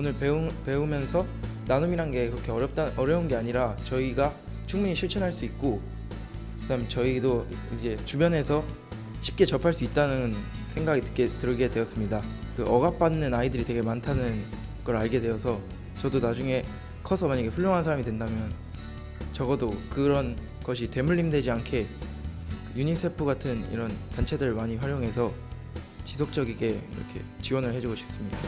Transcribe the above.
오늘 배우면서 나눔이란 게 그렇게 어려운 게 아니라 저희가 충분히 실천할 수 있고, 그다음 저희도 이제 주변에서 쉽게 접할 수 있다는 생각이 들게 되었습니다. 그 억압받는 아이들이 되게 많다는 걸 알게 되어서 저도 나중에 커서 만약에 훌륭한 사람이 된다면 적어도 그런 것이 대물림되지 않게 유니세프 같은 이런 단체들을 많이 활용해서 지속적이게 이렇게 지원을 해주고 싶습니다.